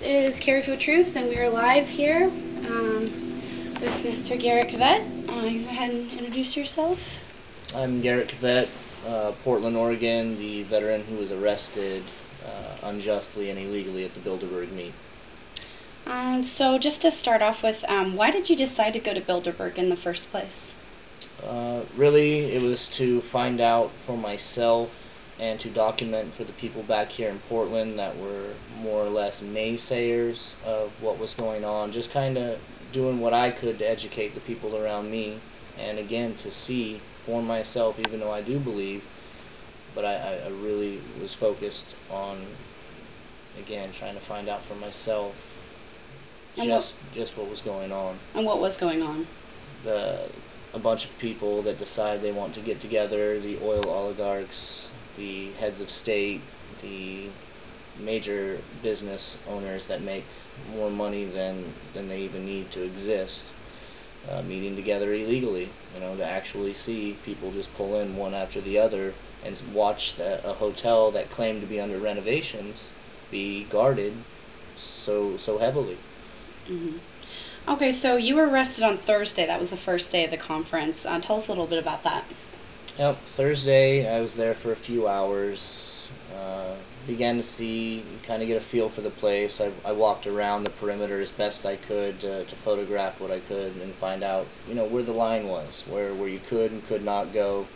This is CarrieFoTruth, and we are live here with Mr. Garrett Cavett. Go ahead and introduce yourself. I'm Garrett Cavett, Portland, Oregon, the veteran who was arrested unjustly and illegally at the Bilderberg meet. So just to start off with, why did you decide to go to Bilderberg in the first place? Really, it was to find out for myself and to document for the people back here in Portland that were more or less naysayers of what was going on, just kind of doing what I could to educate the people around me, and again to see for myself, even though I do believe, but I really was focused on, again, trying to find out for myself just what was going on. And what was going on? A bunch of people that decide they want to get together, the oil oligarchs, the heads of state, the major business owners that make more money than they even need to exist, meeting together illegally, you know, to actually see people just pull in one after the other and watch a hotel that claimed to be under renovations be guarded so heavily. Mm-hmm. Okay, so you were arrested on Thursday. That was the first day of the conference. Tell us a little bit about that. Yep, Thursday I was there for a few hours, began to see, kind of get a feel for the place. I walked around the perimeter as best I could to photograph what I could and find out, you know, where the line was, where you could and could not go.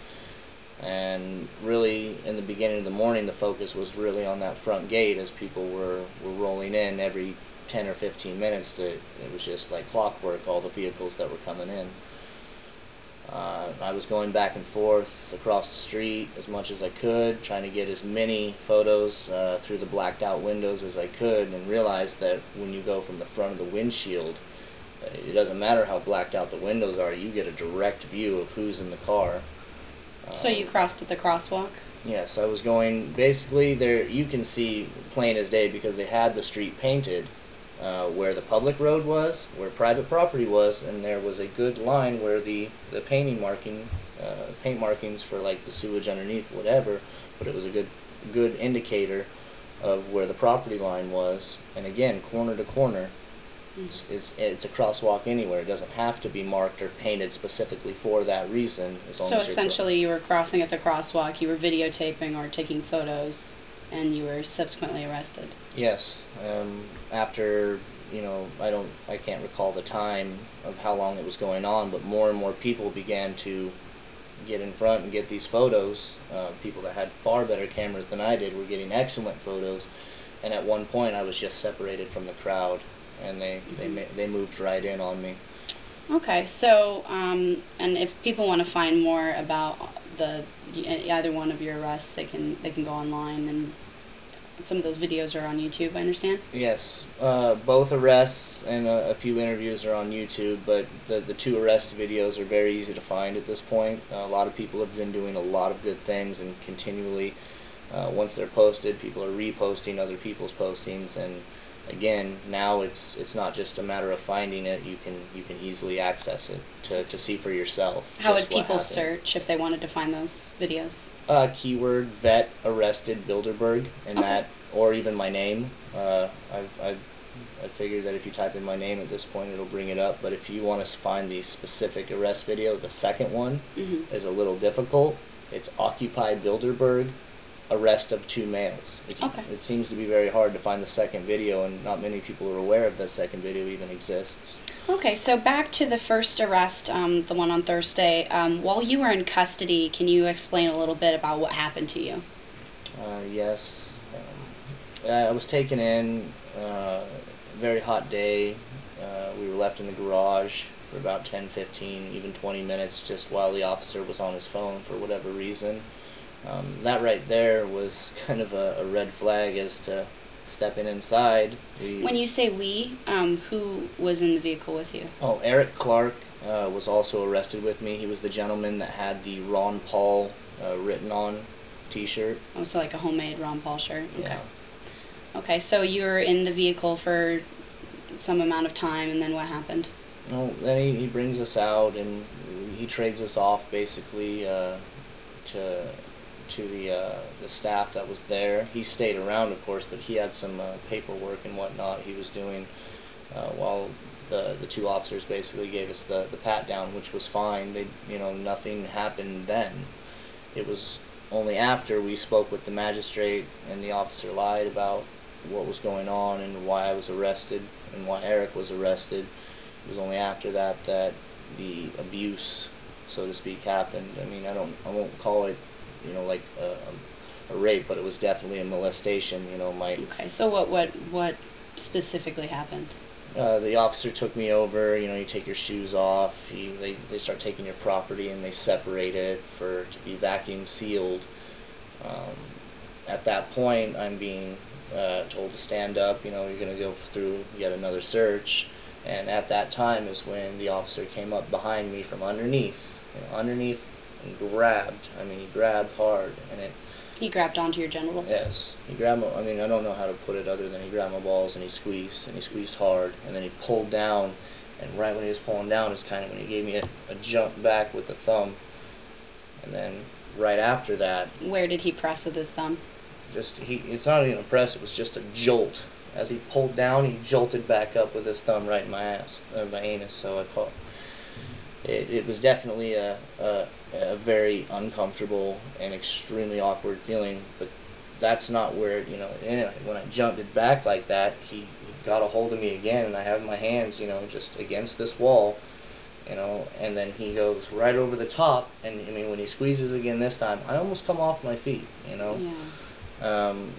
And really, in the beginning of the morning, the focus was really on that front gate as people were rolling in every 10 or 15 minutes. It was just like clockwork, all the vehicles that were coming in. I was going back and forth across the street as much as I could, trying to get as many photos through the blacked out windows as I could, and realized that when you go from the front of the windshield, it doesn't matter how blacked out the windows are, you get a direct view of who's in the car. So you crossed at the crosswalk? Yes, I was going, basically there you can see plain as day because they had the street painted. Where the public road was, where private property was, and there was a good line where the paint markings for like the sewage underneath, whatever, but it was a good indicator of where the property line was. And again, corner to corner, it's a crosswalk anywhere. It doesn't have to be marked or painted specifically for that reason. As long so as essentially you were crossing at the crosswalk, you were videotaping or taking photos, and you were subsequently arrested. Yes. After, you know, I can't recall the time of how long it was going on, but more and more people began to get in front and get these photos. People that had far better cameras than I did were getting excellent photos, and at one point I was just separated from the crowd, and they moved right in on me. Okay, so, and if people want to find more about either one of your arrests, they can go online, and some of those videos are on YouTube, I understand? Yes, both arrests and a few interviews are on YouTube, but the two arrest videos are very easy to find at this point. A lot of people have been doing a lot of good things, and continually, once they're posted, people are reposting other people's postings, and again, now it's not just a matter of finding it. You can easily access it to see for yourself. How would people search if they wanted to find those videos? Keyword vet arrested Bilderberg, and okay. That, or even my name. I figured that if you type in my name at this point, it'll bring it up. But if you want to find the specific arrest video, the second one is a little difficult. It's Occupy Bilderberg. Arrest of two males. Okay. It seems to be very hard to find the second video, and not many people are aware of that second video even exists. Okay, so back to the first arrest, the one on Thursday. While you were in custody, can you explain a little bit about what happened to you? Yes. I was taken in, a very hot day. We were left in the garage for about 10, 15, even 20 minutes just while the officer was on his phone for whatever reason. That right there was kind of a red flag as to stepping inside. When you say we, who was in the vehicle with you? Oh, Eric Clark was also arrested with me. He was the gentleman that had the Ron Paul written on T-shirt. Oh, so like a homemade Ron Paul shirt? Okay. Yeah. Okay, so you were in the vehicle for some amount of time, and then what happened? Well, then he brings us out, and he trades us off, basically, to to the staff that was there. He stayed around, of course, but he had some paperwork and whatnot he was doing while the two officers basically gave us the pat down, which was fine. They, you know, nothing happened then. It was only after we spoke with the magistrate and the officer lied about what was going on and why I was arrested and why Eric was arrested. It was only after that that the abuse, so to speak, happened. I mean, I won't call it, you know, like a rape, but it was definitely a molestation. You know, my. Okay. So what specifically happened? The officer took me over. You know, you take your shoes off. They start taking your property and they separate it to be vacuum sealed. At that point, I'm being told to stand up. You know, you're going to go through yet another search. And at that time is when the officer came up behind me from underneath, you know, and grabbed. I mean, he grabbed hard, and it. He grabbed onto your genitals? Yes. He grabbed. I mean, I don't know how to put it other than he grabbed my balls and he squeezed hard, and then he pulled down, and right when he was pulling down is kind of when he gave me a jump back with the thumb, and then right after that. Where did he press with his thumb? It's not even a press. It was just a jolt. As he pulled down, he jolted back up with his thumb right in my my anus. So I caught. It was definitely a very uncomfortable and extremely awkward feeling. But that's not where when I jumped it back like that, he got a hold of me again, and I have my hands, you know, just against this wall, you know. And then he goes right over the top, and I mean, when he squeezes again this time, I almost come off my feet, you know. Yeah.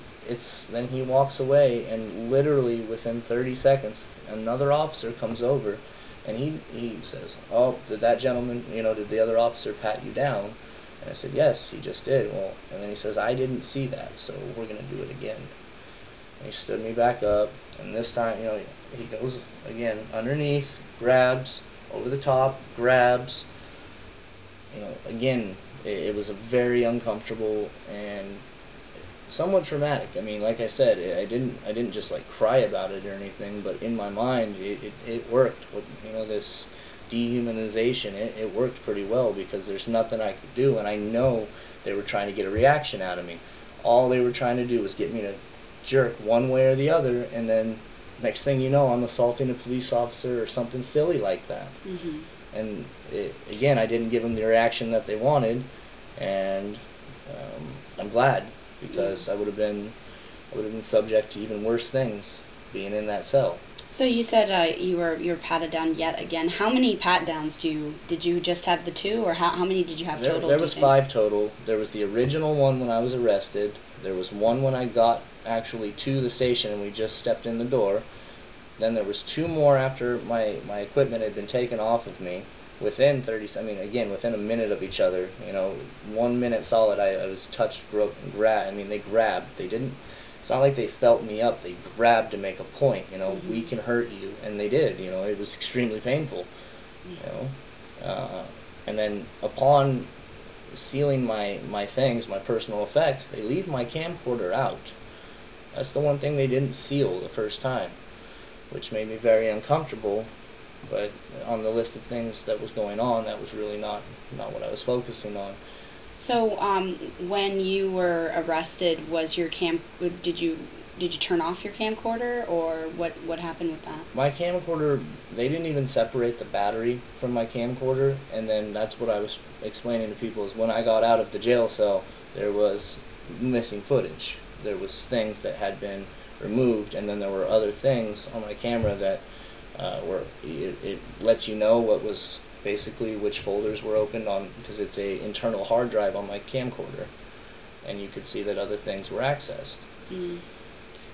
Then he walks away, and literally within 30 seconds, another officer comes over, and he says, "Oh, did that gentleman, did the other officer pat you down?" And I said, "Yes, he just did." Well, and then he says, "I didn't see that, so we're gonna do it again." And he stood me back up, and this time, he goes again underneath, grabs over the top, grabs. Again, it was a very uncomfortable and somewhat traumatic. I mean, like I said, I didn't just like cry about it or anything, but in my mind, it worked. With, this dehumanization, it worked pretty well, because there's nothing I could do, and I know they were trying to get a reaction out of me. All they were trying to do was get me to jerk one way or the other, and then next thing you know, I'm assaulting a police officer or something silly like that. Mm-hmm. And again, I didn't give them the reaction that they wanted, and I'm glad. Because I would have been subject to even worse things being in that cell. So you said you were patted down yet again. How many pat downs did you just have the two, or how many did you have total? There was 5 total. There was the original one when I was arrested. There was one when I got actually to the station and we just stepped in the door. Then there was 2 more after my equipment had been taken off of me. Within 30, I mean, again, within a minute of each other, 1 minute solid, I was touched, groped, and grabbed. I mean, they grabbed. They didn't, it's not like they felt me up. They grabbed to make a point, mm-hmm. We can hurt you, and they did, it was extremely painful, and then upon sealing my personal effects, they leave my camcorder out. That's the one thing they didn't seal the first time, which made me very uncomfortable. But on the list of things that was going on, that was really not what I was focusing on. So when you were arrested, did you turn off your camcorder, or what happened with that? My camcorder, they didn't even separate the battery from my camcorder, and then that's what I was explaining to people, is when I got out of the jail cell, there was missing footage. There was things that had been removed, and then there were other things on my camera that where it lets you know what was basically which folders were opened on, because it's a internal hard drive on my camcorder, and you could see that other things were accessed. Mm.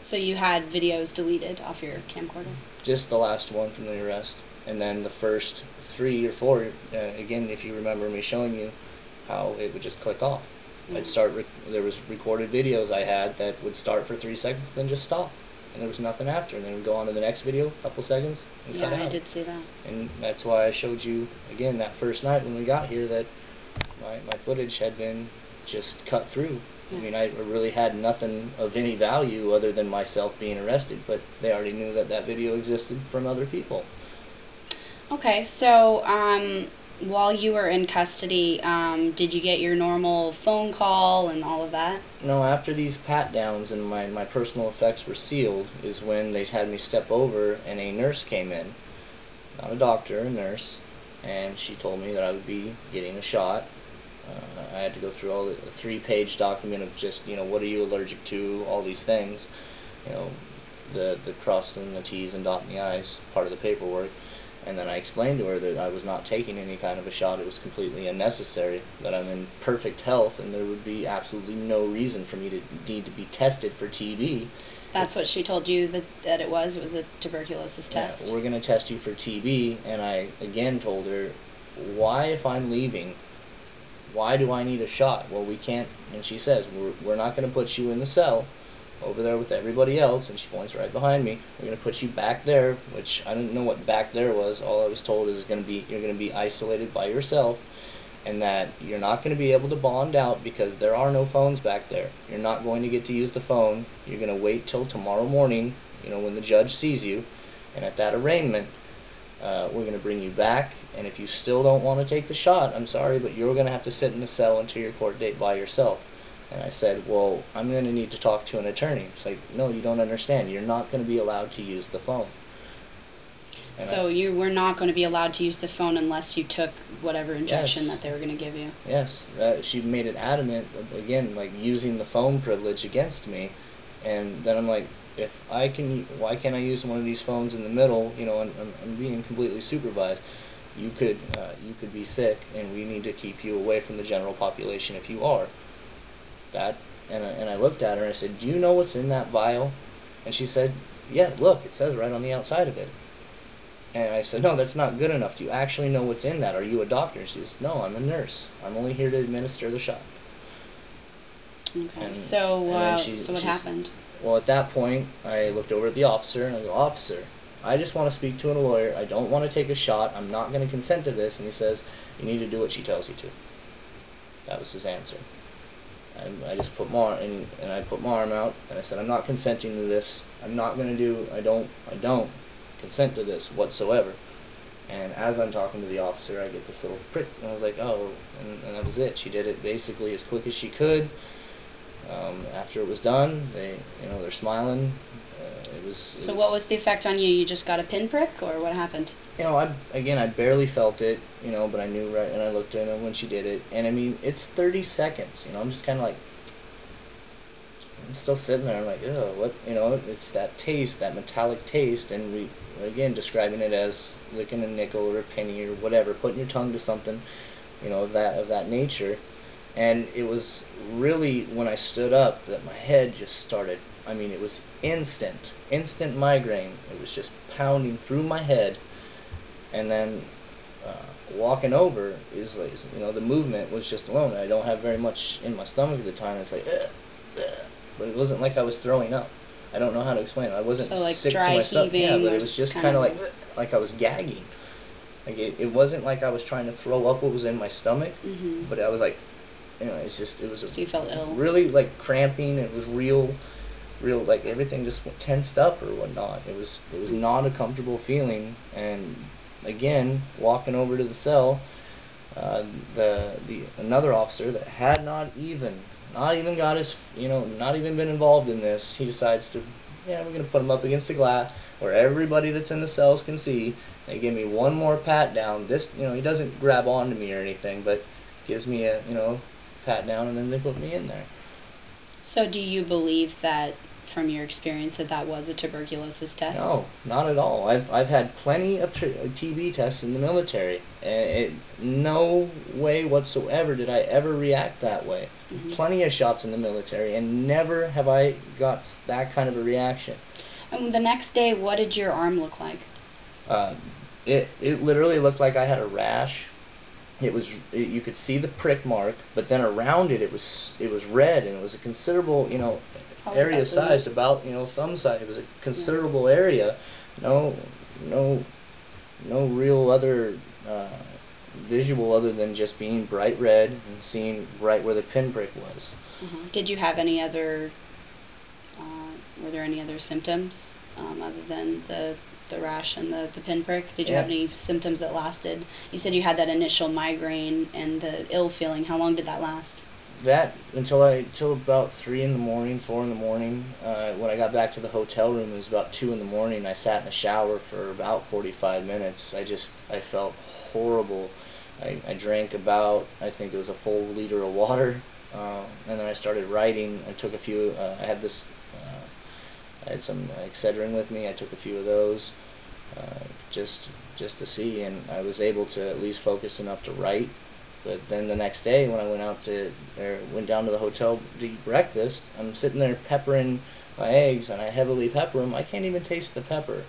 So you had videos deleted off your camcorder? Just the last one from the arrest, and then the first 3 or 4. Again, if you remember me showing you how it would just click off. Mm. I'd start. There was recorded videos I had that would start for 3 seconds, then just stop. And there was nothing after, and then we'd go on to the next video, a couple seconds, and cut out. Yeah, I did see that. And that's why I showed you, again, that first night when we got here, that my footage had been just cut through. Yeah. I mean, I really had nothing of any value other than myself being arrested, but they already knew that that video existed from other people. Okay, so while you were in custody, did you get your normal phone call and all of that? No, after these pat-downs and my personal effects were sealed is when they had me step over and a nurse came in. Not a doctor, a nurse, and she told me that I would be getting a shot. I had to go through all the three-page document of just, you know, what are you allergic to, all these things, you know, the crossing the T's and dotting the I's part of the paperwork. And then I explained to her that I was not taking any kind of a shot, it was completely unnecessary, that I'm in perfect health and there would be absolutely no reason for me to need to be tested for TB. That's what she told you, that it was a tuberculosis test? Yeah, we're going to test you for TB, and I again told her, why, if I'm leaving, why do I need a shot? Well, we can't, and she says, we're not going to put you in the cell over there with everybody else, and she points right behind me. We're going to put you back there, which I didn't know what back there was. All I was told is you're going to be isolated by yourself, and that you're not going to be able to bond out because there are no phones back there. You're not going to get to use the phone. You're going to wait till tomorrow morning, you know, when the judge sees you, and at that arraignment, we're going to bring you back, and if you still don't want to take the shot, I'm sorry, but you're going to have to sit in the cell until your court date by yourself. And I said, well, I'm going to need to talk to an attorney. It's like, no, you don't understand. You're not going to be allowed to use the phone. And so you were not going to be allowed to use the phone unless you took whatever injection that they were going to give you? Yes. She made it adamant, again, like using the phone privilege against me. And then I'm like, if I can, why can't I use one of these phones in the middle? You know, I'm being completely supervised. You could be sick, and we need to keep you away from the general population if you are. That, and I looked at her and I said, do you know what's in that vial? And she said, yeah, look, it says right on the outside of it. And I said, no, that's not good enough. Do you actually know what's in that? Are you a doctor? And she says, no, I'm a nurse. I'm only here to administer the shot. Okay, so what happened? Well, at that point, I looked over at the officer and I go, officer, I just want to speak to a lawyer. I don't want to take a shot. I'm not going to consent to this. And he says, you need to do what she tells you to. That was his answer. I just put my arm in, and I put my arm out, and I said, I'm not consenting to this. I'm not going to do. I don't consent to this whatsoever. And as I'm talking to the officer, I get this little prick, and I was like, oh, and that was it. She did it basically as quick as she could. After it was done, they're smiling. So what was the effect on you? You just got a pinprick, or what happened? You know, I barely felt it, you know, but I knew right, and I looked at her when she did it, and I mean, it's 30 seconds, you know, I'm just kind of like, I'm still sitting there, I'm like, oh, what, you know, it's that taste, that metallic taste, and we, again, describing it as licking a nickel or a penny or whatever, putting your tongue to something, you know, of that nature, and it was really when I stood up that my head just started, I mean, it was instant migraine, it was just pounding through my head. And then walking over is like, you know, the movement was just alone. I don't have very much in my stomach at the time. It's like, but it wasn't like I was throwing up. I don't know how to explain it. I wasn't sick to my stomach. Yeah, but it was just kind of like I was gagging. Like it wasn't like I was trying to throw up what was in my stomach, but I was like, you know, it's just it was so you felt ill. Really like cramping. It was real, like everything just tensed up or whatnot. It was not a comfortable feeling. And again, walking over to the cell, another officer that had not even got his, you know, not even been involved in this, he decides to, yeah, we're going to put him up against the glass where everybody that's in the cells can see. They give me one more pat down. This, you know, he doesn't grab onto me or anything, but gives me a, you know, pat down, and then they put me in there. So do you believe that, from your experience, that was a tuberculosis test? No, not at all. I've had plenty of TB tests in the military, and no way whatsoever did I ever react that way. Plenty of shots in the military, and never have I got that kind of a reaction. And the next day, what did your arm look like? It literally looked like I had a rash. You could see the prick mark, but then around it, it was red, and it was a considerable, you know, area size, about, you know, thumb size. It was a considerable area. No real other visual other than just being bright red and seeing right where the pinprick was. Did you have any other? Were there any other symptoms other than the rash and the pinprick? Did you have any symptoms that lasted? You said you had that initial migraine and the ill feeling. How long did that last? That until about 4 in the morning. When I got back to the hotel room, it was about 2 in the morning. I sat in the shower for about 45 minutes. I felt horrible. I drank about, I think it was a full liter of water, and then I started writing. I took a few. I had some Excedrin with me. I took a few of those, just to see, and I was able to at least focus enough to write. But then the next day, when I went down to the hotel to eat breakfast, I'm sitting there peppering my eggs, and I heavily pepper them. I can't even taste the pepper.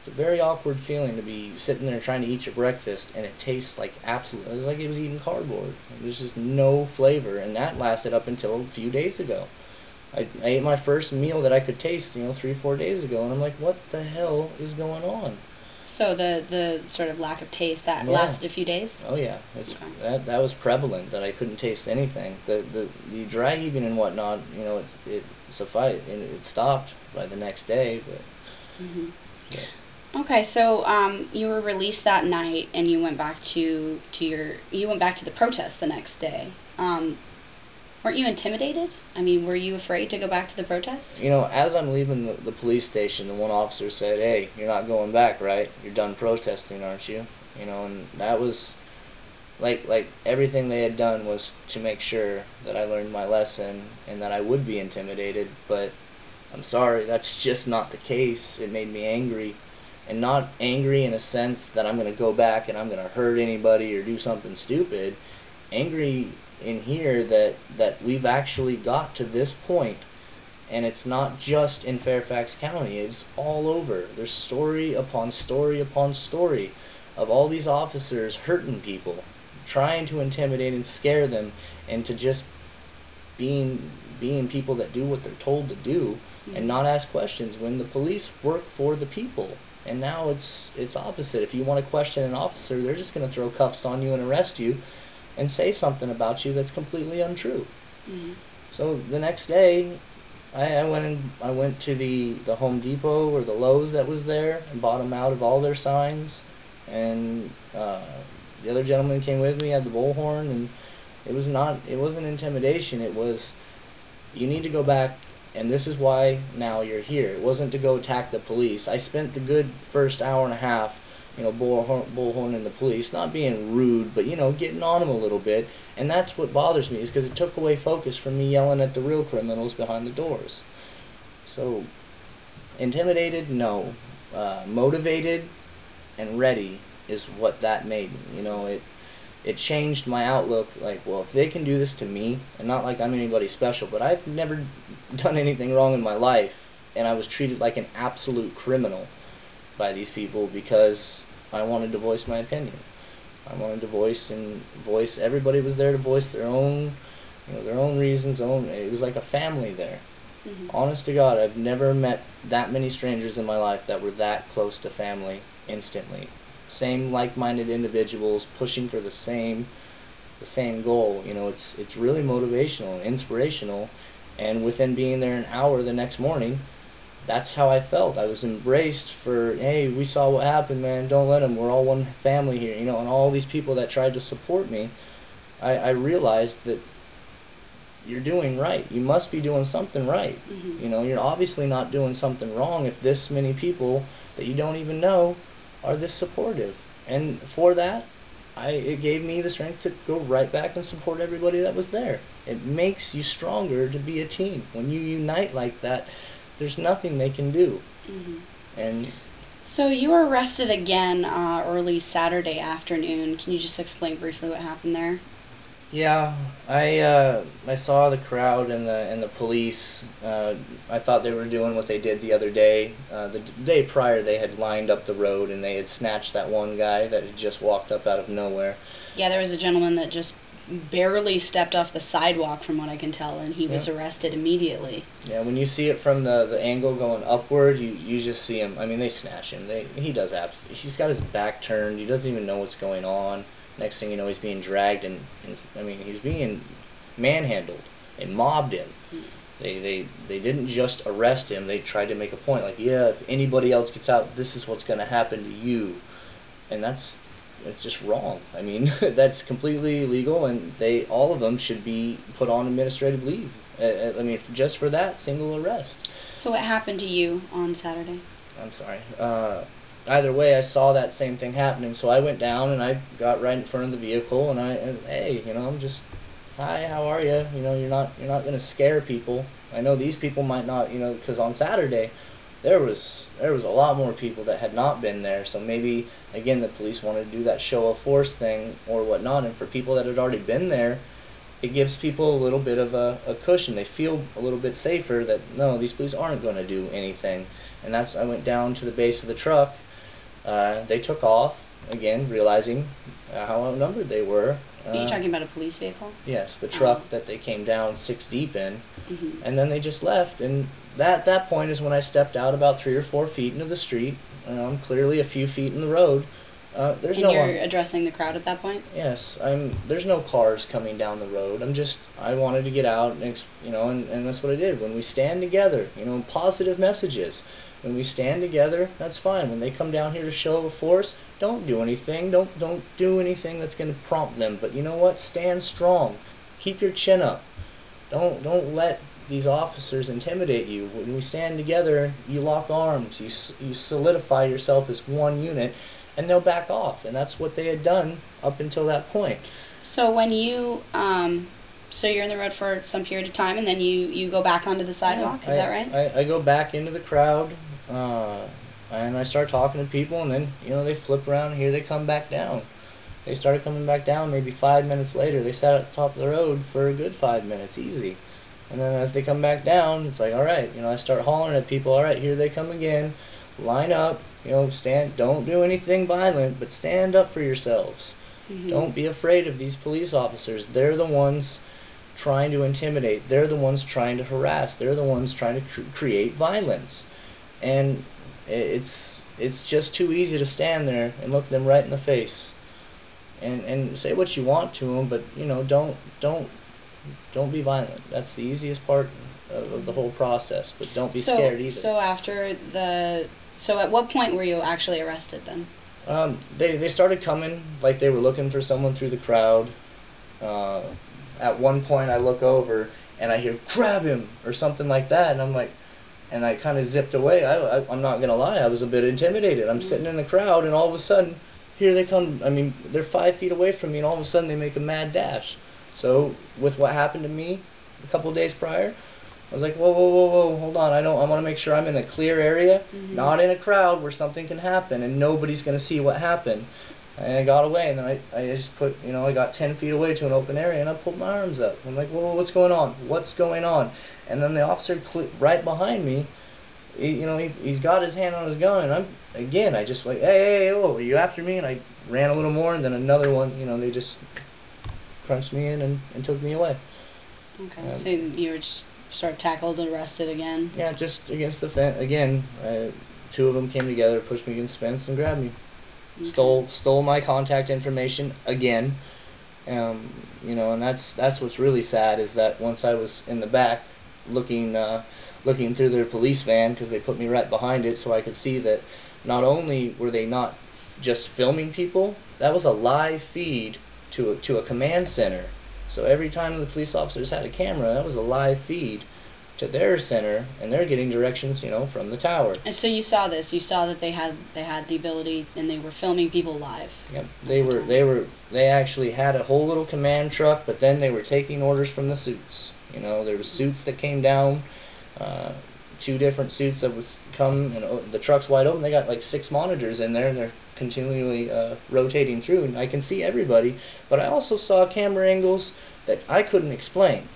It's a very awkward feeling to be sitting there trying to eat your breakfast, and it tastes like absolute. It was like it was eating cardboard. There's just no flavor, and that lasted up until a few days ago. I ate my first meal that I could taste, 3 or 4 days ago, and I'm like, what the hell is going on? So the sort of lack of taste, that lasted a few days? Oh yeah, that was prevalent, that I couldn't taste anything. The dry heaving and whatnot, it sufficed, and it stopped by the next day. But okay, so you were released that night, and you went back to the protest the next day. Weren't you intimidated? I mean, were you afraid to go back to the protest? As I'm leaving the police station, the one officer said, "Hey, you're not going back, right? You're done protesting, aren't you?" And that was like everything they had done was to make sure that I learned my lesson and that I would be intimidated. But I'm sorry, that's just not the case. It made me angry, and not angry in a sense that I'm going to go back and I'm going to hurt anybody or do something stupid. Angry in here that we've actually got to this point, and it's not just in Fairfax County, it's all over. There's story upon story upon story of all these officers hurting people, trying to intimidate and scare them into just being people that do what they're told to do and not ask questions, when the police work for the people. And now it's opposite. If you want to question an officer, they're just going to throw cuffs on you and arrest you and say something about you that's completely untrue. So the next day, I went to the Home Depot or the Lowe's that was there and bought them out of all their signs. And the other gentleman came with me, had the bullhorn, and it wasn't intimidation. It was, you need to go back, and this is why now you're here. It wasn't to go attack the police. I spent the good first hour and a half bullhorning the police, not being rude, but getting on them a little bit. And that's what bothers me, is because it took away focus from me yelling at the real criminals behind the doors. So intimidated, no, motivated and ready is what that made me. It changed my outlook. Like, well, if they can do this to me, and not like I'm anybody special, but I've never done anything wrong in my life, and I was treated like an absolute criminal by these people because I wanted to voice my opinion. I wanted to voice. Everybody was there to voice their own, their own reasons. It was like a family there. Honest to God, I've never met that many strangers in my life that were that close to family instantly. Same like-minded individuals pushing for the same goal. It's really motivational and inspirational. And within being there an hour the next morning, that's how I felt. I was embraced for, hey, we saw what happened, man, don't let them, we're all one family here, and all these people that tried to support me, I realized that you're doing right. You must be doing something right. You're obviously not doing something wrong if this many people that you don't even know are this supportive. And for that, it gave me the strength to go right back and support everybody that was there. It makes you stronger to be a team. When you unite like that, there's nothing they can do. And so you were arrested again early Saturday afternoon. Can you just explain briefly what happened there? Yeah, I saw the crowd and the police. I thought they were doing what they did the other day. The day prior, they had lined up the road and they had snatched that one guy that had just walked up out of nowhere. Yeah, there was a gentleman that just barely stepped off the sidewalk, from what I can tell, and he was arrested immediately. Yeah, when you see it from the angle going upward, you just see him. I mean, they snatch him. He's got his back turned. He doesn't even know what's going on. Next thing you know, he's being dragged, and I mean, he's being manhandled and mobbed in. They didn't just arrest him, they tried to make a point, like, yeah, if anybody else gets out, this is what's going to happen to you. And that's just wrong. I mean, that's completely illegal, and all of them should be put on administrative leave. I mean, just for that single arrest. So what happened to you on Saturday? I'm sorry. Either way, I saw that same thing happening, so I went down and I got right in front of the vehicle, and hey, you know, I'm just, hi, how are you? You know, you're not going to scare people. I know these people might not, you know, because on Saturday there was a lot more people that had not been there. So maybe again the police wanted to do that show of force thing or whatnot. And for people that had already been there, it gives people a little bit of a cushion. They feel a little bit safer that no, these police aren't going to do anything. And I went down to the base of the truck. They took off again, realizing how outnumbered they were. Are you talking about a police vehicle? Yes, the truck that they came down 6 deep in, and then they just left. And that point is when I stepped out about 3 or 4 feet into the street. I'm clearly a few feet in the road. There's no. And you're addressing the crowd at that point? Yes, there's no cars coming down the road. I wanted to get out, and you know, and that's what I did. When we stand together, you know, positive messages. When we stand together, that's fine. When they come down here to show a force, don't do anything. Don't do anything that's going to prompt them. But you know what? Stand strong. Keep your chin up. Don't let these officers intimidate you. When we stand together, you lock arms. You solidify yourself as one unit, and they'll back off. And that's what they had done up until that point. So when you so you're in the road for some period of time, and then you go back onto the sidewalk. Yeah, is that right? I go back into the crowd. And I start talking to people, and then, you know, they flip around, and here they come back down. They started coming back down maybe 5 minutes later. They sat at the top of the road for a good 5 minutes, easy. And then as they come back down, it's like, all right, you know, I start hollering at people, all right, here they come again. Line up, you know, stand, don't do anything violent, but stand up for yourselves. Don't be afraid of these police officers. They're the ones trying to intimidate. They're the ones trying to harass. They're the ones trying to create violence. And it's just too easy to stand there and look them right in the face and say what you want to them, but you know, don't be violent. That's the easiest part of the whole process, but don't be scared either. So at what point were you actually arrested then? They started coming like they were looking for someone through the crowd. At one point I look over and I hear grab him or something like that, and I'm like, and I kind of zipped away. I'm not going to lie, I was a bit intimidated. I'm sitting in the crowd, and all of a sudden, here they come. I mean, they're 5 feet away from me, and all of a sudden they make a mad dash. So, with what happened to me a couple days prior, I was like, whoa, whoa, whoa, whoa, hold on. I want to make sure I'm in a clear area, not in a crowd where something can happen, and nobody's going to see what happened. And I got away, and then I just put, you know, I got 10 feet away to an open area, and I pulled my arms up. I'm like, whoa, what's going on? What's going on? And then the officer right behind me, he's got his hand on his gun, and I just like, hey, oh, are you after me? And I ran a little more, and then another one, you know, they just crunched me in and took me away. Okay, so you were just sort of tackled and arrested again? Yeah, just against the fence. Again, 2 of them came together, pushed me against the fence, and grabbed me. Okay. Stole my contact information again, you know, and that's what's really sad is that once I was in the back looking through their police van, because they put me right behind it, so I could see that not only were they not just filming people, that was a live feed to a command center. So every time the police officers had a camera, that was a live feed to their center, and they're getting directions, you know, from the tower. And so you saw this. You saw that they had the ability, and they were filming people live. Yep. They actually had a whole little command truck, but then they were taking orders from the suits. You know, there were suits that came down, 2 different suits that would come, and the truck's wide open. They got like 6 monitors in there, and they're continually rotating through, and I can see everybody. But I also saw camera angles that I couldn't explain.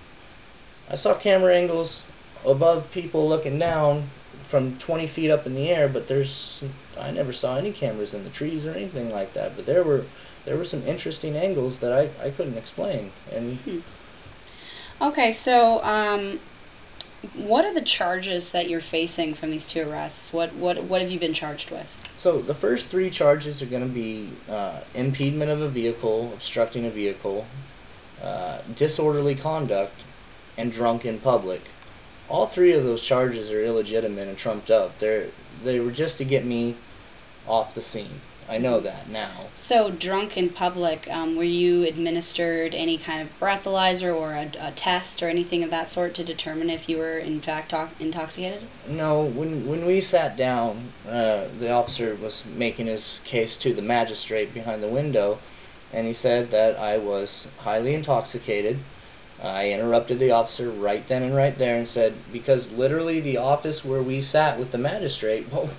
I saw camera angles above people looking down from 20 feet up in the air, but I never saw any cameras in the trees or anything like that. But there were some interesting angles that I couldn't explain. And okay, so what are the charges that you're facing from these 2 arrests? What have you been charged with? So the first 3 charges are going to be impediment of a vehicle, obstructing a vehicle, disorderly conduct, and drunk in public. All three of those charges are illegitimate and trumped up. They were just to get me off the scene. I know that now. So, drunk in public, were you administered any kind of breathalyzer or a test or anything of that sort to determine if you were in fact intoxicated? No. When we sat down, the officer was making his case to the magistrate behind the window, and he said that I was highly intoxicated. I interrupted the officer right then and right there and said, because literally the office where we sat with the magistrate, well,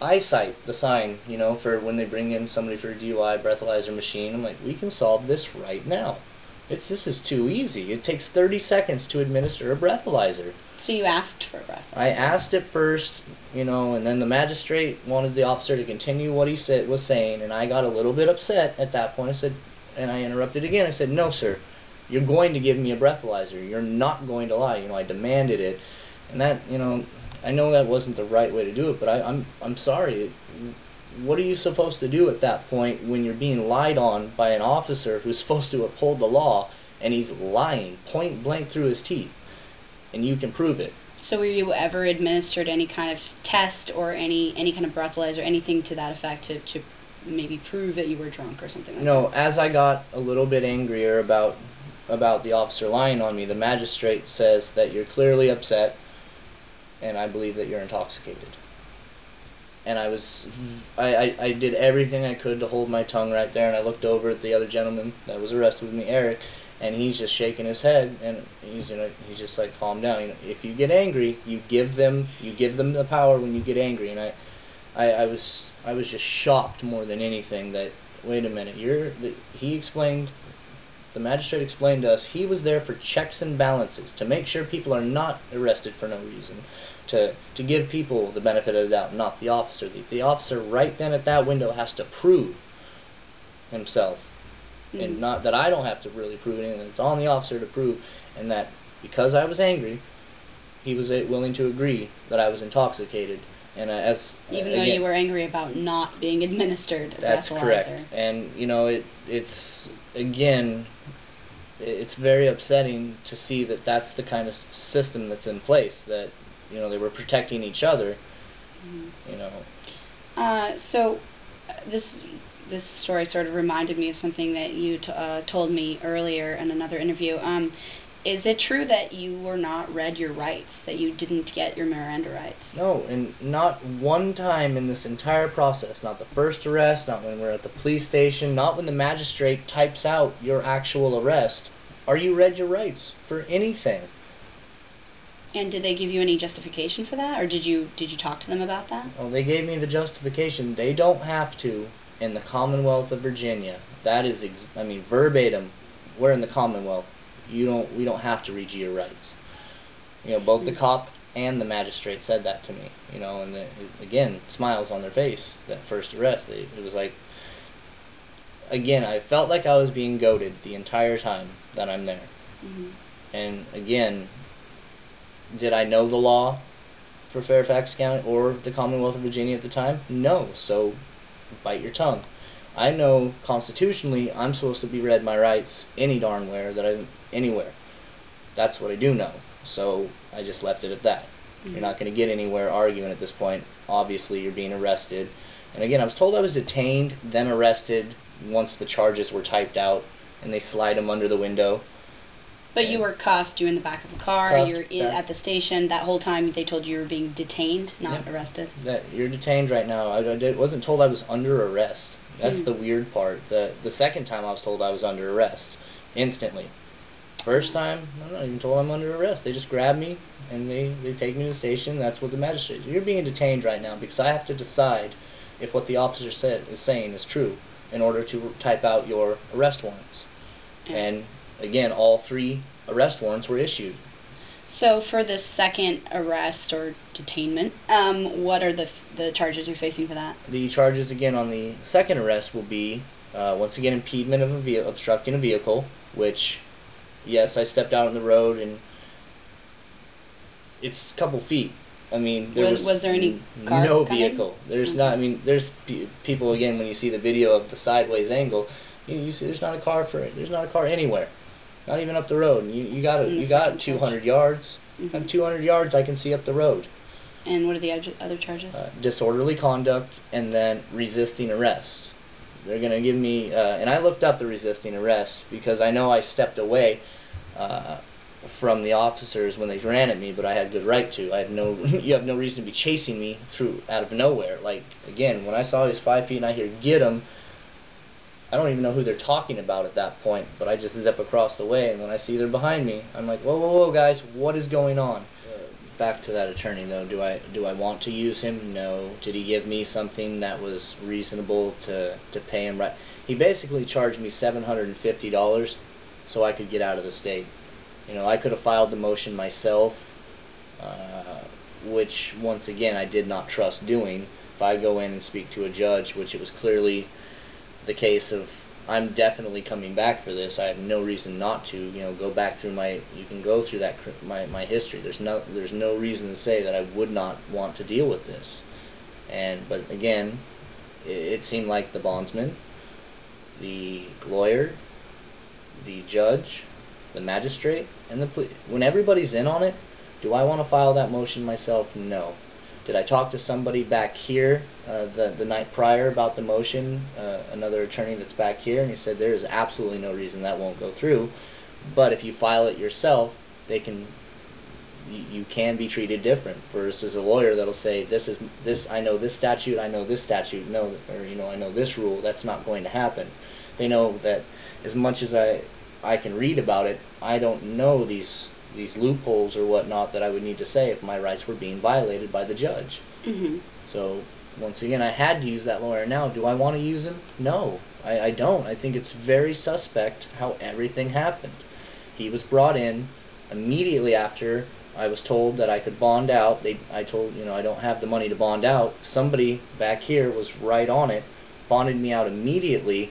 I cite the sign, you know, for when they bring in somebody for a DUI breathalyzer machine. I'm like, we can solve this right now. This is too easy. It takes 30 seconds to administer a breathalyzer. So you asked for a breathalyzer. I asked it first, you know, and then the magistrate wanted the officer to continue what he was saying, and I got a little bit upset at that point. I said, and I interrupted again. I said, no, sir, you're going to give me a breathalyzer. You're not going to lie. You know, I demanded it, and that, you know, I know that wasn't the right way to do it, but I'm sorry. What are you supposed to do at that point when you're being lied on by an officer who's supposed to uphold the law, and he's lying point blank through his teeth, and you can prove it? So were you ever administered any kind of test or any kind of breathalyzer, anything to that effect to maybe prove that you were drunk or something like that? No, as I got a little bit angrier about the officer lying on me, the magistrate says that you're clearly upset, and I believe that you're intoxicated. And I was, I did everything I could to hold my tongue right there, and I looked over at the other gentleman that was arrested with me, Eric, and he's just shaking his head, and he's, you know, he's just like, calm down. You know, if you get angry, you give them the power when you get angry. And I was just shocked more than anything that, wait a minute, the magistrate explained to us he was there for checks and balances, to make sure people are not arrested for no reason, to give people the benefit of the doubt, not the officer. The officer right then at that window has to prove himself. Mm-hmm. And not that I don't have to really prove anything. It's on the officer to prove, and that because I was angry, he was willing to agree that I was intoxicated. And even though again, you were angry about not being administered. That's correct. And you know, it's again, it's very upsetting to see that that's the kind of system that's in place. That, you know, they were protecting each other. Mm-hmm. You know. So this story sort of reminded me of something that you told me earlier in another interview. Is it true that you were not read your rights, that you didn't get your Miranda rights? No, and not one time in this entire process, not the first arrest, not when we're at the police station, not when the magistrate types out your actual arrest, are you read your rights for anything. And did they give you any justification for that, or did you talk to them about that? Well, they gave me the justification. They don't have to in the Commonwealth of Virginia. That is, verbatim, we're in the Commonwealth. We don't have to read you your rights. You know, both the cop and the magistrate said that to me. You know, and again, smiles on their face. That first arrest, it was like, again, I felt like I was being goaded the entire time that I'm there. Mm-hmm. And again, did I know the law for Fairfax County or the Commonwealth of Virginia at the time? No. So, bite your tongue. I know constitutionally I'm supposed to be read my rights any darn where that I'm anywhere. That's what I do know. So I just left it at that. Mm-hmm. You're not going to get anywhere arguing at this point. Obviously you're being arrested. And again, I was told I was detained, then arrested once the charges were typed out and they slide them under the window. But you were cuffed, you were in the back of the car, you're at the station. That whole time they told you were being detained, not arrested? That you're detained right now. I wasn't told I was under arrest. That's the weird part. The second time I was told I was under arrest, instantly. First time, I'm not even told I'm under arrest. They just grab me, and they take me to the station. That's what the magistrate said. You're being detained right now because I have to decide if what the officer is saying is true in order to type out your arrest warrants. And again, all three arrest warrants were issued. So for the second arrest or detainment, what are the charges you're facing for that? The charges again on the second arrest will be, once again, impediment of obstructing a vehicle, which, yes, I stepped out on the road, and it's a couple feet. I mean, was there any car no coming? Vehicle. There's not. I mean, there's people again when you see the video of the sideways angle, you see there's not a car anywhere. Not even up the road. You got 200 yards. Mm-hmm. And 200 yards I can see up the road. And what are the other charges? Disorderly conduct and then resisting arrest. They're going to give me, and I looked up the resisting arrest because I know I stepped away from the officers when they ran at me, but I had good right to. I had no, you have no reason to be chasing me through out of nowhere. Like, again, when I saw his 5 feet and I hear, "Get him," I don't even know who they're talking about at that point, but I just zip across the way, and when I see they're behind me, I'm like, whoa, whoa, whoa, guys, what is going on? Back to that attorney, though, do I want to use him? No. Did he give me something that was reasonable to pay him? Right. He basically charged me $750 so I could get out of the state. You know, I could have filed the motion myself, which, once again, I did not trust doing. If I go in and speak to a judge, which it was clearly the case of, I'm definitely coming back for this. I have no reason not to. You know, go back through my. You can go through that my history. There's no reason to say that I would not want to deal with this. But again, it seemed like the bondsman, the lawyer, the judge, the magistrate, and the police. When everybody's in on it, do I want to file that motion myself? No. Did I talk to somebody back here the night prior about the motion, another attorney that's back here, and he said there is absolutely no reason that won't go through, but if you file it yourself, you can be treated different versus a lawyer that'll say, I know this statute, no, or I know this rule. That's not going to happen. They know that as much as I can read about it, I don't know these loopholes or whatnot that I would need to say if my rights were being violated by the judge. Mm-hmm. So, once again, I had to use that lawyer now. Do I want to use him? No, I don't. I think it's very suspect how everything happened. He was brought in immediately after I was told that I could bond out. I told, I don't have the money to bond out. Somebody back here was right on it, bonded me out immediately,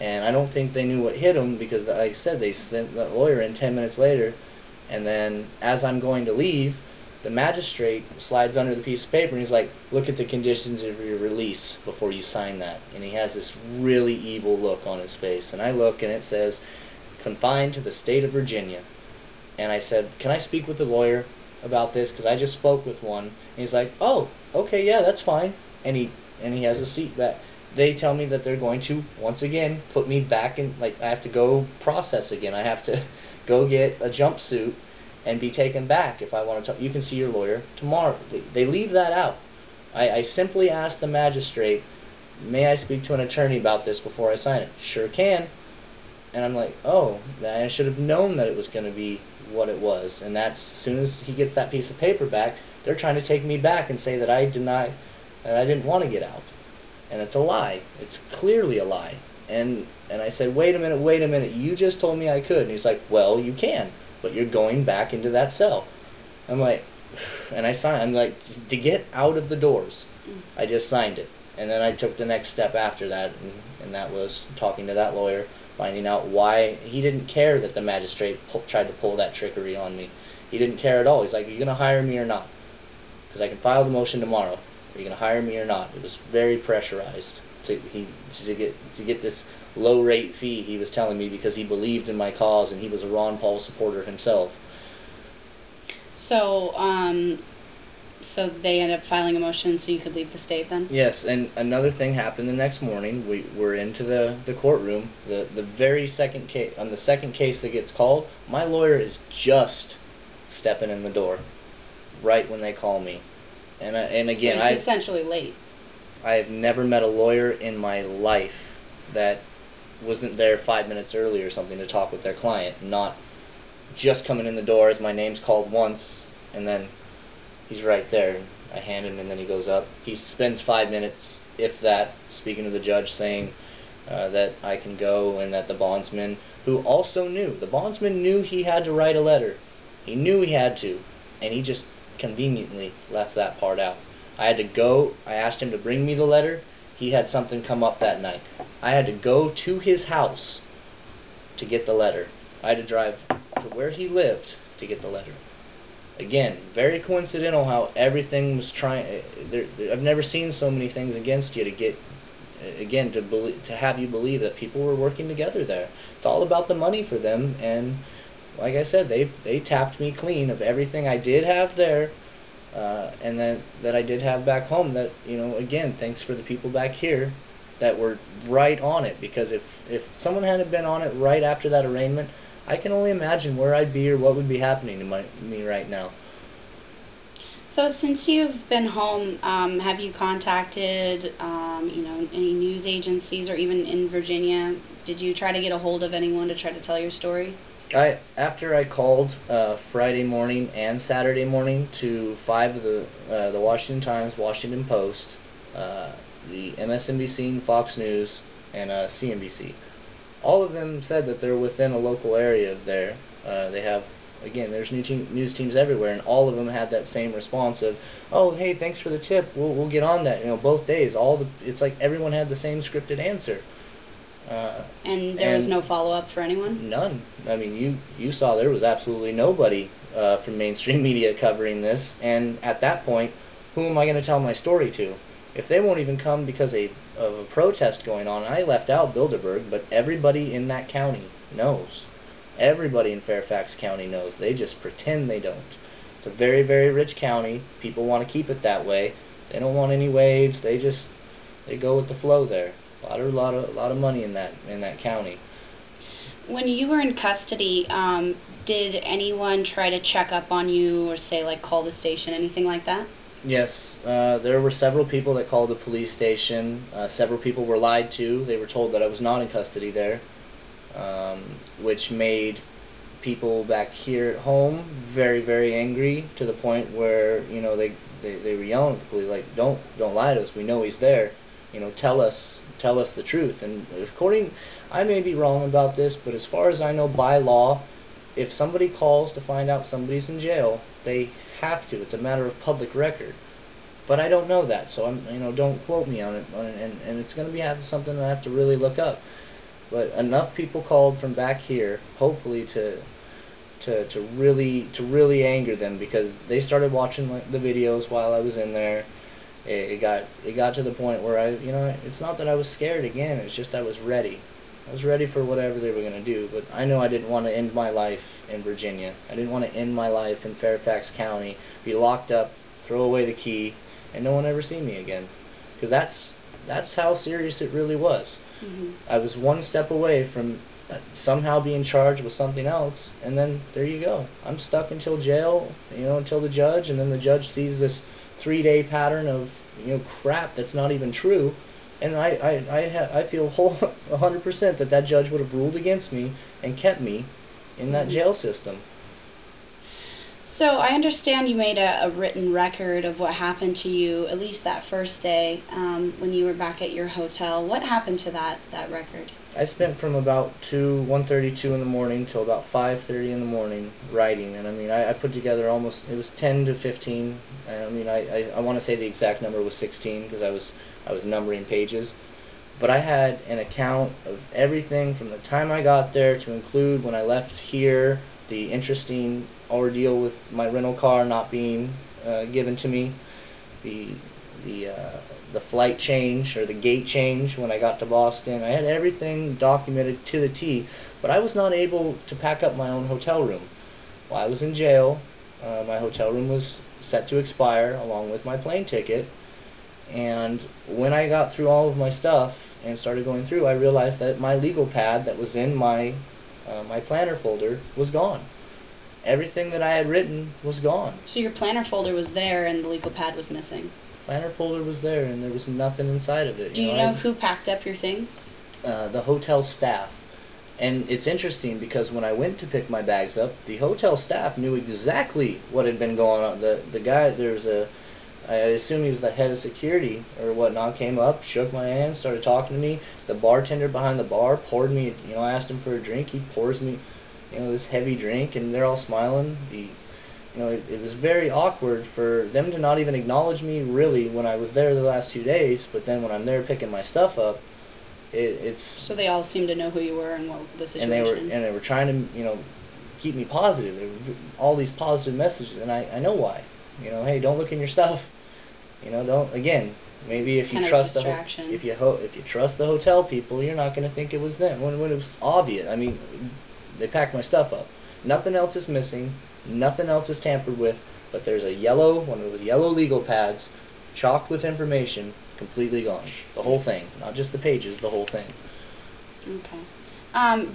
and I don't think they knew what hit them because, like I said, they sent that lawyer in 10 minutes later. And then, as I'm going to leave, the magistrate slides under the piece of paper and he's like, "Look at the conditions of your release before you sign that." And he has this really evil look on his face. And I look and it says, "Confined to the state of Virginia." And I said, "Can I speak with the lawyer about this? Because I just spoke with one." And he's like, "Oh, okay, yeah, that's fine." And he has a seat back. They tell me that they're going to, once again, put me back in, like, I have to go process again. I have to go get a jumpsuit and be taken back if I want to talk. You can see your lawyer tomorrow. They leave that out. I simply asked the magistrate, "May I speak to an attorney about this before I sign it?" "Sure can." And I'm like, oh, I should have known that it was going to be what it was. And that's, as soon as he gets that piece of paper back, they're trying to take me back and say that I didn't want to get out. And it's a lie. It's clearly a lie. And I said, wait a minute, you just told me I could. And he's like, "Well, you can, but you're going back into that cell." I'm like, and I signed, I'm like, to get out of the doors. I just signed it. And then I took the next step after that, and that was talking to that lawyer, finding out why he didn't care that the magistrate tried to pull that trickery on me. He didn't care at all. He's like, "Are you going to hire me or not? Because I can file the motion tomorrow. Are you going to hire me or not?" It was very pressurized to get this low rate fee, he was telling me, because he believed in my cause and he was a Ron Paul supporter himself. So, so they ended up filing a motion so you could leave the state then? Yes, and another thing happened the next morning. We were into the courtroom. The very second case, on the second case that gets called, my lawyer is just stepping in the door right when they call me. And again, so it's essentially late. I have never met a lawyer in my life that wasn't there 5 minutes early or something to talk with their client, not just coming in the door as my name's called once, and then he's right there. I hand him, and then he goes up. He spends 5 minutes, if that, speaking to the judge, saying that I can go, and that the bondsman, who also knew, the bondsman knew he had to write a letter. He knew he had to, and he just conveniently left that part out. I had to go. I asked him to bring me the letter. He had something come up that night. I had to go to his house to get the letter. I had to drive to where he lived to get the letter. Again, very coincidental how everything was trying. I've never seen so many things against you to get again, to have you believe that people were working together there. It's all about the money for them, and like I said, they tapped me clean of everything I did have there, and that I did have back home. That, you know, again, thanks for the people back here that were right on it, because if someone hadn't been on it right after that arraignment, I can only imagine where I'd be or what would be happening to me right now. So since you've been home, have you contacted, you know, any news agencies, or even in Virginia, did you try to get a hold of anyone to try to tell your story? After I called Friday morning and Saturday morning to 5 of the Washington Times, Washington Post, the MSNBC and Fox News, and CNBC. All of them said that they're within a local area of there. They have, again, there's news teams everywhere, and all of them had that same response of, oh, hey, thanks for the tip, we'll get on that. You know, both days, it's like everyone had the same scripted answer. And there was no follow-up for anyone? None. I mean, you saw there was absolutely nobody from mainstream media covering this, and at that point, who am I going to tell my story to? If they won't even come because of a protest going on, I left out Bilderberg, but everybody in that county knows. Everybody in Fairfax County knows. They just pretend they don't. It's a very, very rich county. People want to keep it that way. They don't want any waves. They go with the flow there. A lot of money in that county. When you were in custody, did anyone try to check up on you or say, like, call the station, anything like that? Yes, there were several people that called the police station. Several people were lied to. They were told that I was not in custody there, which made people back here at home very, very angry, to the point where, you know, they were yelling at the police, like, don't lie to us. We know he's there. You know, tell us the truth. And according, I may be wrong about this, but as far as I know, by law, if somebody calls to find out somebody's in jail, they have to. It's a matter of public record. But I don't know that, so I'm, you know, don't quote me on it. And it's going to be something that I have to really look up. But enough people called from back here, hopefully, to really anger them, because they started watching, like, the videos while I was in there. It got to the point where I, you know, it's not that I was scared again. It's just I was ready. I was ready for whatever they were going to do, but I know I didn't want to end my life in Virginia. I didn't want to end my life in Fairfax County, be locked up, throw away the key, and no one ever see me again. Because that's how serious it really was. Mm-hmm. I was one step away from somehow being charged with something else, and then there you go. I'm stuck until jail, you know, until the judge, and then the judge sees this three-day pattern of, you know, crap that's not even true. And I feel 100% that judge would have ruled against me and kept me in that jail system. So I understand you made a written record of what happened to you, at least that first day when you were back at your hotel. What happened to that record? I spent from about 1:32 in the morning till about 5:30 in the morning writing. And I mean, I put together almost, it was 10 to 15. I mean, I want to say the exact number was 16, because I was numbering pages, but I had an account of everything from the time I got there to include when I left here, the interesting ordeal with my rental car not being given to me, the flight change, or the gate change when I got to Boston. I had everything documented to the T, but I was not able to pack up my own hotel room. While I was in jail, my hotel room was set to expire along with my plane ticket. And when I got through all of my stuff and started going through, I realized that my legal pad that was in my planner folder was gone. Everything that I had written was gone. So your planner folder was there and the legal pad was missing? Planner folder was there and there was nothing inside of it. Do you know who packed up your things? The hotel staff. And it's interesting, because when I went to pick my bags up, the hotel staff knew exactly what had been going on. The guy, I assume he was the head of security or whatnot, came up, shook my hand, started talking to me. The bartender behind the bar poured me, you know, I asked him for a drink. He pours me, you know, this heavy drink, and they're all smiling. You know, it was very awkward for them to not even acknowledge me, really, when I was there the last 2 days, but then when I'm there picking my stuff up, it's... So they all seemed to know who you were and what the situation. And they were trying to, you know, keep me positive. There were all these positive messages, and I know why. You know, hey, don't look in your stuff. You know, don't, again, Maybe if you trust the hotel people, you're not going to think it was them when it was obvious. I mean, they packed my stuff up. Nothing else is missing. Nothing else is tampered with. But there's a yellow, one of those yellow legal pads, chalked with information, completely gone. The whole thing, not just the pages, the whole thing. Okay.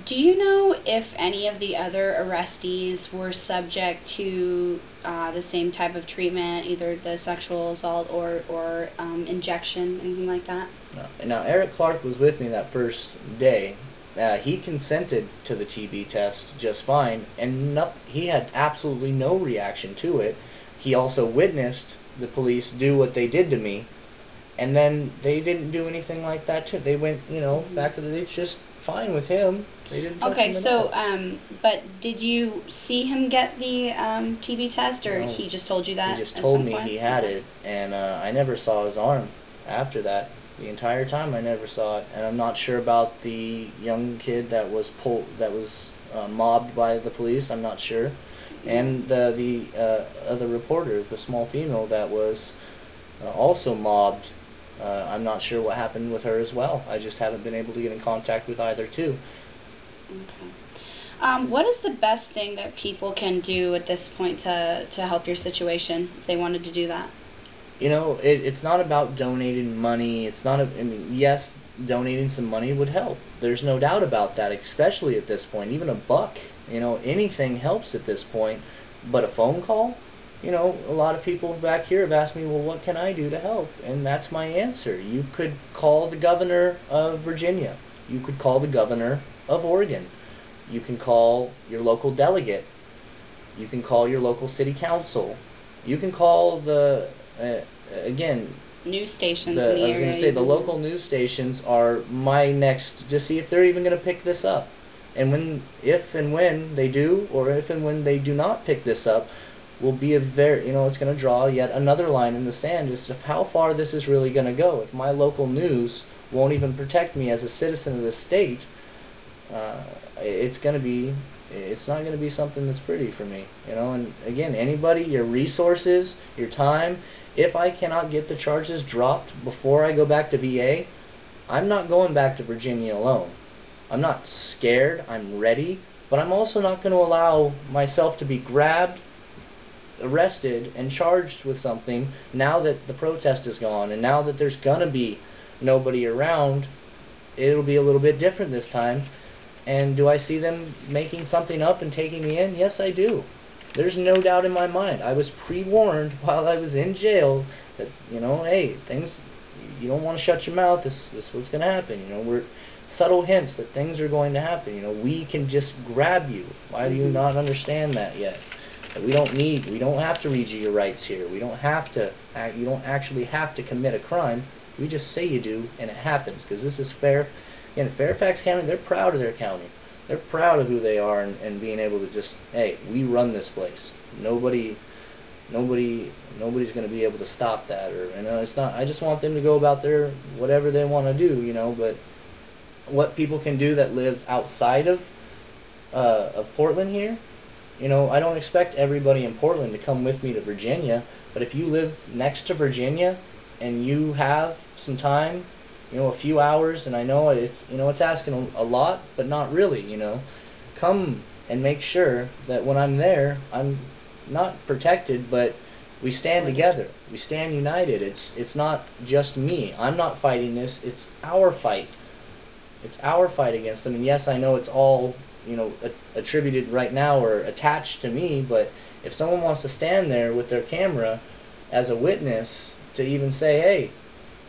Do you know if any of the other arrestees were subject to the same type of treatment, either the sexual assault or injection, anything like that? No. Now, Eric Clark was with me that first day. He consented to the TB test just fine, and he had absolutely no reaction to it. He also witnessed the police do what they did to me, and then they didn't do anything like that too. They went, you know, back to the ditch, just fine with him. They didn't touch him at all. But did you see him get the TB test, or no, he just told you that? He just told me he had it, and I never saw his arm after that. The entire time I never saw it, and I'm not sure about the young kid that was mobbed by the police. I'm not sure, and the other reporter, the small female that was also mobbed. I'm not sure what happened with her as well. I just haven't been able to get in contact with either two. Okay. What is the best thing that people can do at this point to help your situation if they wanted to do that? You know, it's not about donating money. It's not I mean, yes, donating some money would help. There's no doubt about that, especially at this point. Even $1, you know, anything helps at this point. But a phone call, you know, a lot of people back here have asked me, well, what can I do to help? And that's my answer. You could call the governor of Virginia. You could call the governor of Oregon. You can call your local delegate. You can call your local city council. You can call the news stations in the area. I was going to say, the local news stations are my next, to see if they're even going to pick this up. And if and when they do, or if and when they do not pick this up, will be a very, you know, it's going to draw yet another line in the sand as to how far this is really going to go. If my local news won't even protect me as a citizen of the state, it's not going to be something that's pretty for me, you know. And again, anybody, your resources, your time. If I cannot get the charges dropped before I go back to VA, I'm not going back to Virginia alone. I'm not scared. I'm ready. But I'm also not going to allow myself to be grabbed, arrested, and charged with something now that the protest is gone and now that there's going to be nobody around. It'll be a little bit different this time. And do I see them making something up and taking me in? Yes, I do. There's no doubt in my mind. I was pre-warned while I was in jail that, you know, hey, things, you don't want to shut your mouth. This is what's going to happen. You know, we're subtle hints that things are going to happen. You know, we can just grab you. Why do you not understand that yet? That we don't have to read you your rights here. We don't have to, you don't actually have to commit a crime. We just say you do, and it happens, because this is fair. In Fairfax County, they're proud of their county. They're proud of who they are and being able to just, hey, we run this place. Nobody's going to be able to stop that. Or, you know, it's not. I just want them to go about their whatever they want to do, you know. But what people can do that live outside of Portland here, you know, I don't expect everybody in Portland to come with me to Virginia. But if you live next to Virginia and you have some time, you know, a few hours, and I know it's, you know, it's asking a lot, but not really, you know. Come and make sure that when I'm there, I'm not protected, but we stand together. We stand united. It's not just me. I'm not fighting this. It's our fight. It's our fight against them. And yes, I know it's all, you know, attributed right now or attached to me, but if someone wants to stand there with their camera as a witness to even say, hey,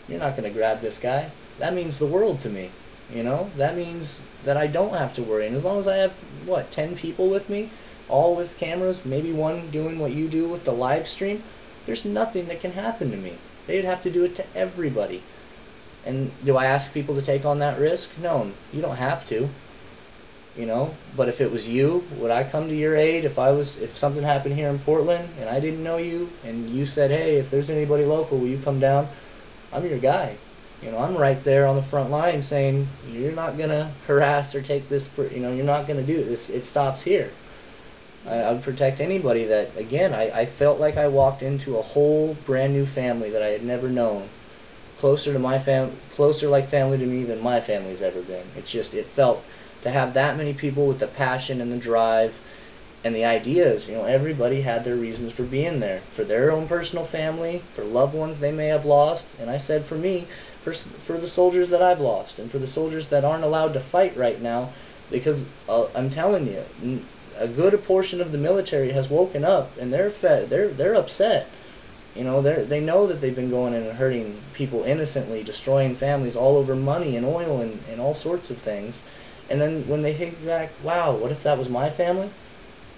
you're not going to grab this guy, that means the world to me, you know. That means that I don't have to worry. And as long as I have, what, 10 people with me, all with cameras, maybe one doing what you do with the live stream, there's nothing that can happen to me. They'd have to do it to everybody. And do I ask people to take on that risk? No, you don't have to, you know. But if it was you, would I come to your aid if something happened here in Portland and I didn't know you and you said, hey, if there's anybody local, will you come down? I'm your guy. You know, I'm right there on the front line saying, you're not going to harass or take this, you know, you're not going to do this. It stops here. I would protect anybody that, again, I felt like I walked into a whole brand new family that I had never known. closer like family to me than my family's ever been. It's just, it felt to have that many people with the passion and the drive and the ideas. You know, everybody had their reasons for being there, for their own personal family, for loved ones they may have lost, and I said for me, for the soldiers that I've lost, and for the soldiers that aren't allowed to fight right now, because I'm telling you, a good portion of the military has woken up, and they're upset. You know, they know that they've been going in and hurting people innocently, destroying families all over money and oil and all sorts of things. And then when they think back, wow, what if that was my family?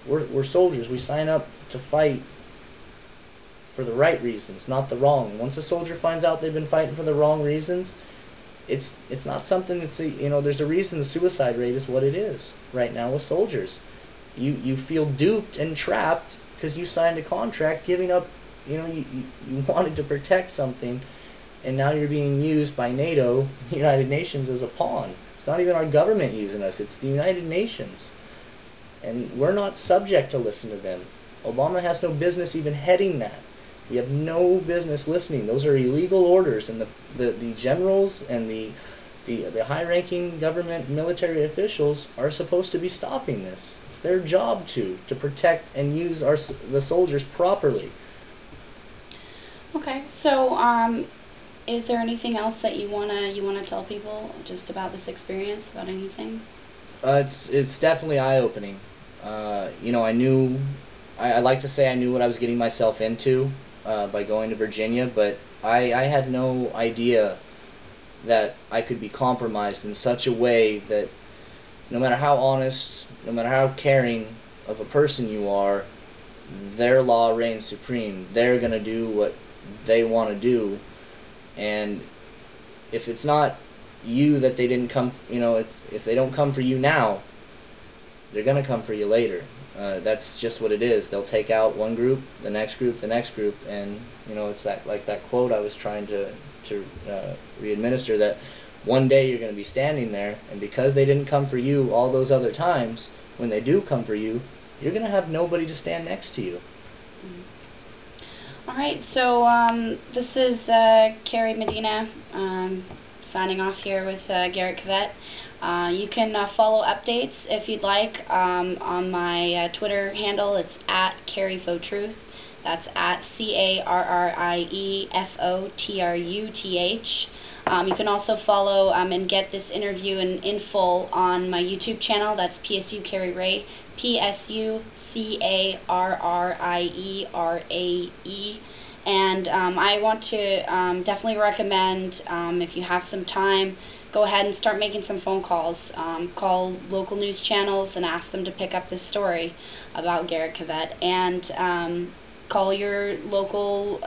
We're soldiers. We sign up to fight for the right reasons, not the wrong. Once a soldier finds out they've been fighting for the wrong reasons, it's not something that's, you know, there's a reason the suicide rate is what it is right now with soldiers. You feel duped and trapped because you signed a contract giving up, you know, you wanted to protect something, and now you're being used by NATO, the United Nations, as a pawn. It's not even our government using us, it's the United Nations. And we're not subject to listen to them. Obama has no business even heading that. We have no business listening. Those are illegal orders, and the generals and the high-ranking government military officials are supposed to be stopping this. It's their job to protect and use the soldiers properly. Okay, so is there anything else that you wanna tell people just about this experience, about anything? It's definitely eye-opening. You know, I like to say I knew what I was getting myself into by going to Virginia, but I had no idea that I could be compromised in such a way that no matter how honest, no matter how caring of a person you are, their law reigns supreme. They're going to do what they want to do, and if it's not you that they didn't come, you know, if they don't come for you now, they're going to come for you later. That's just what it is. They'll take out one group, the next group, the next group, and you know, it's that, like that quote I was trying to re-administer, that one day you're going to be standing there, and because they didn't come for you all those other times, when they do come for you, you're going to have nobody to stand next to you. Mm-hmm. Alright, so this is Carrie Medina signing off here with Garrett Cavett. You can follow updates if you'd like on my Twitter handle. It's at CarrieFoTruth. That's at CarrieFoTruth. You can also follow and get this interview in full on my YouTube channel. That's psucarrierae, psucarrierae. And I want to definitely recommend, if you have some time, go ahead and start making some phone calls. Call local news channels and ask them to pick up this story about Garrett Cavett. And call your local,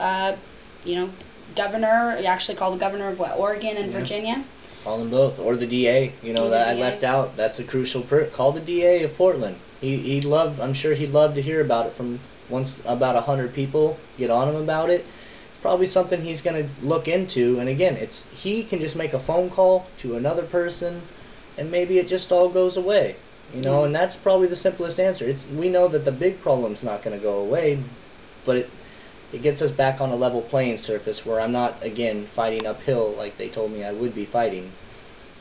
you know, governor. You actually call the governor of what, Oregon and Virginia? Call them both, or the DA. You know, that I left out. That's a crucial part. Call the DA of Portland. He'd love. I'm sure he'd love to hear about it from once about 100 people get on him about it. It's probably something he's going to look into. And again, it's he can just make a phone call to another person, and maybe it just all goes away. You know, and that's probably the simplest answer. It's we know that the big problem's not going to go away, but it gets us back on a level playing surface where I'm not again fighting uphill like they told me I would be fighting.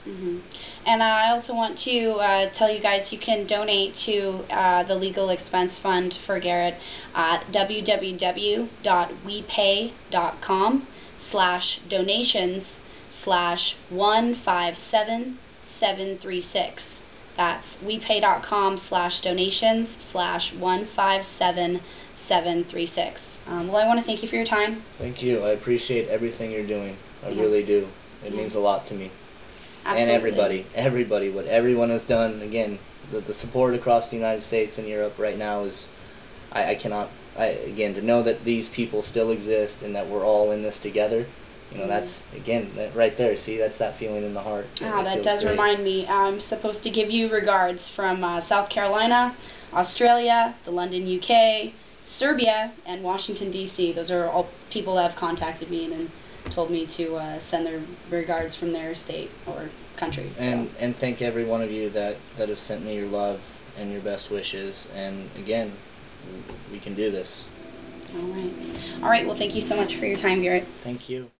Mm-hmm. And I also want to tell you guys you can donate to the Legal Expense Fund for Garrett at www.wepay.com/donations/157736. That's wepay.com/donations/157736. Well, I want to thank you for your time. Thank you. I appreciate everything you're doing. I really do. It means a lot to me. Absolutely. And everybody, what everyone has done. Again, the support across the United States and Europe right now is, again, to know that these people still exist and that we're all in this together, you know, that's, again, that right there, see, that's that feeling in the heart. Ah, that does great. Remind me, I'm supposed to give you regards from South Carolina, Australia, the London, UK, Serbia, and Washington, D.C. Those are all people that have contacted me and told me to send their regards from their state or country. And thank every one of you that have sent me your love and your best wishes. And again, we can do this. All right. All right, well, thank you so much for your time, Garrett. Thank you.